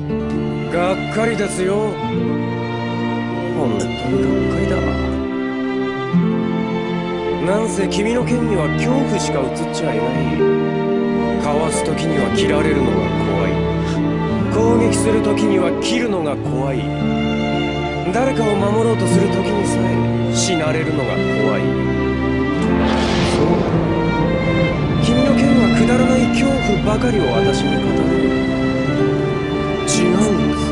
がっかりですよ。本当にがっかりだ。なんせ君の剣には恐怖しか映っちゃいない。かわす時には切られるのが怖い。攻撃する時には切るのが怖い。誰かを守ろうとする時にさえ死なれるのが怖い。そう。君の剣はくだらない恐怖ばかりを私に語る。違うんです。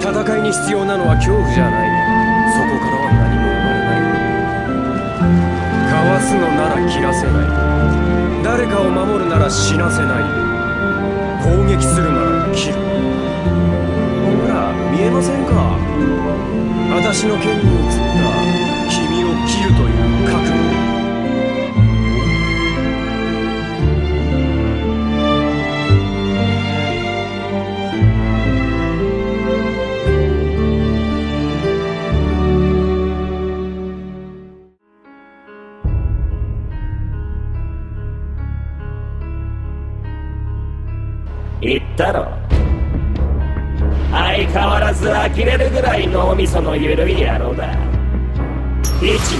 戦いに必要なのは恐怖じゃない。そこからは何も生まれない。かわすのなら切らせない。誰かを守るなら死なせない。攻撃するなら切る。ほら見えませんか。私の剣に映った君を切るという覚悟。言ったろ。相変わらず呆れるぐらい脳みその緩い野郎だ。一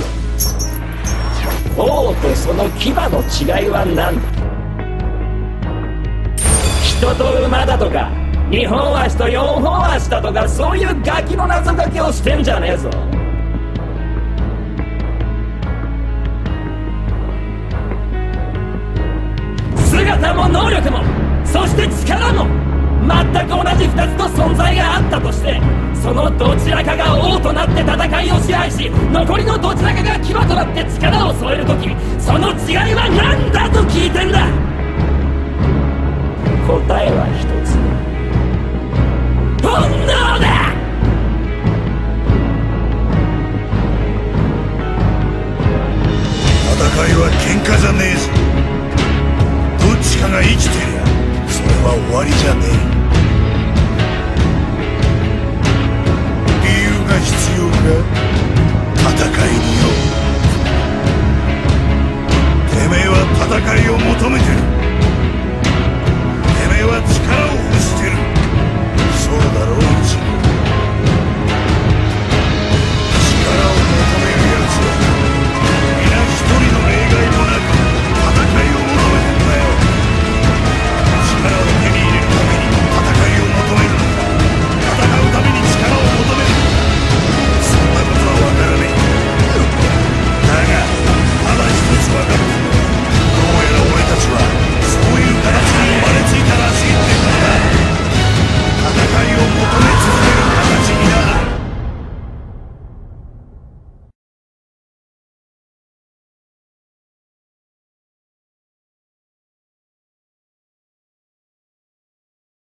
応王とその牙の違いは何だ。人と馬だとか二本足と四本足だとかそういうガキの謎かけをしてんじゃねえぞ。姿も能力もそして力も全く同じ2つの存在があったとして、そのどちらかが王となって戦いを支配し、残りのどちらかが牙となって力を添えるとき、その違いは何だと聞いてんだ。答えは一つ、本能だ。戦いは喧嘩じゃねえぞ。どっちかが生きてる。は終わりじゃねえ。理由が必要か。戦いによ。てめえは戦いを求めてる。